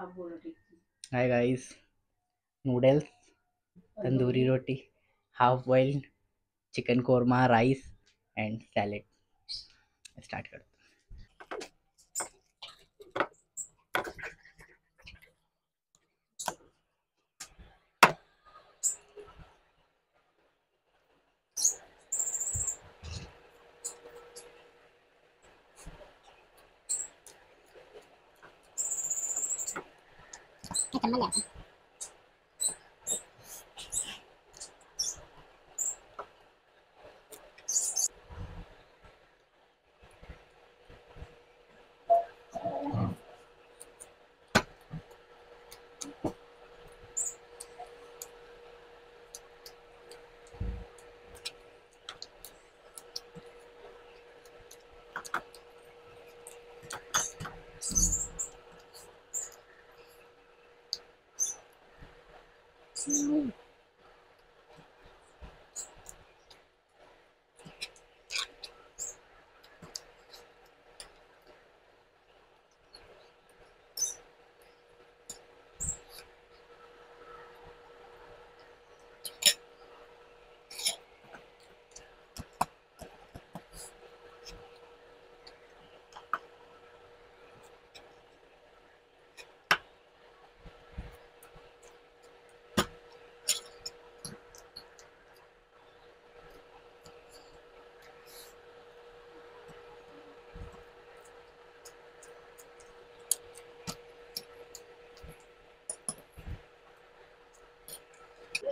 आप बोलो ठीक से। Hi guys, noodles, tandoori roti, half boiled chicken korma, rice and salad. Start कर। Mm-hmm.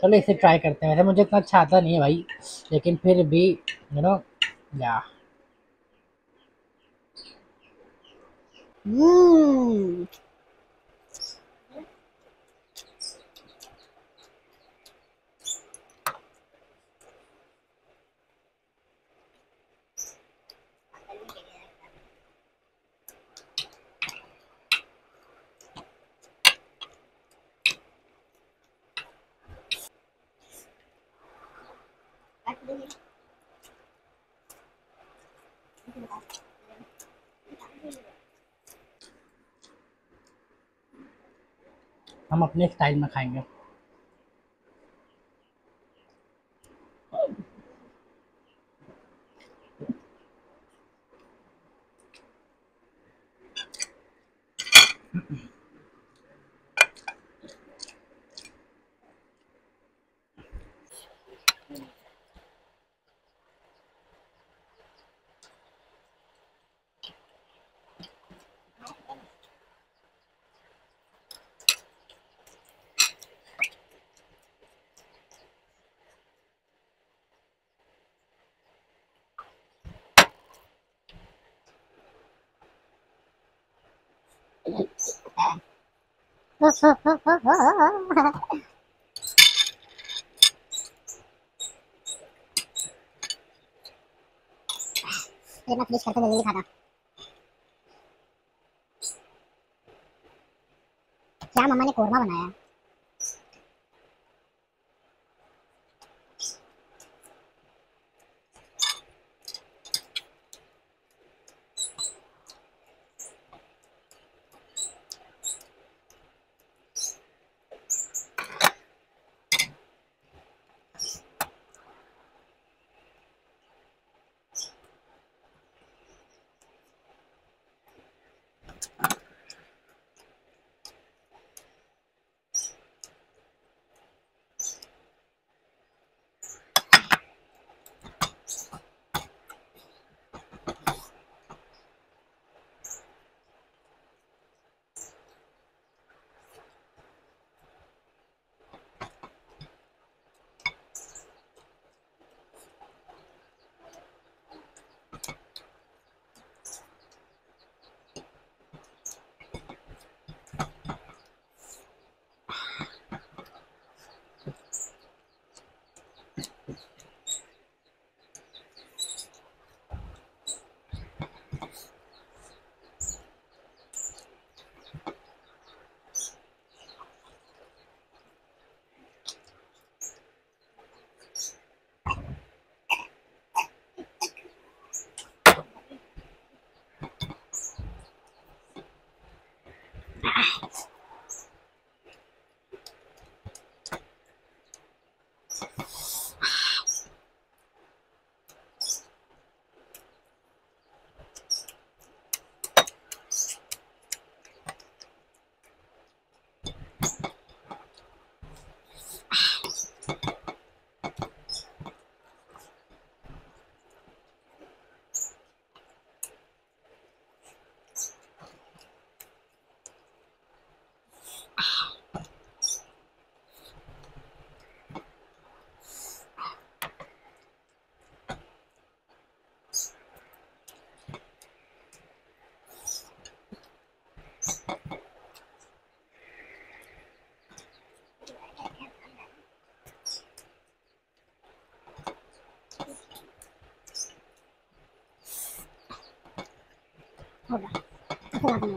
चलो इसे ट्राई करते हैं। वैसे मुझे इतना अच्छा आता नहीं है भाई, लेकिन फिर भी या हम अपने स्टाइल में खाएंगे। फिनिश करते जल्दी खाना। क्या मम्मा ने कोरमा बनाया। हो रहा है, थोड़ा बनेगा।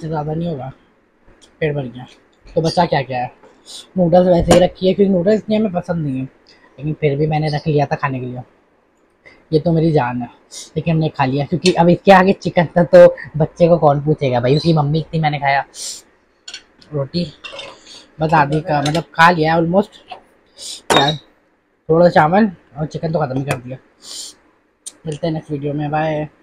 ज़्यादा नहीं होगा, पेट भर गया तो बचा क्या क्या है। नूडल्स वैसे ही रखी है क्योंकि नूडल्स इतने हमें पसंद नहीं है, लेकिन फिर भी मैंने रख लिया था खाने के लिए। ये तो मेरी जान है, लेकिन हमने खा लिया क्योंकि अब इसके आगे चिकन था तो बच्चे को कौन पूछेगा भाई। उसकी मम्मी इतनी मैंने खाया रोटी, बस आधी का मतलब खा लिया ऑलमोस्ट, प्याज थोड़ा चावल और चिकन तो ख़त्म ही कर दिया। मिलते हैं नेक्स्ट वीडियो में, बाय।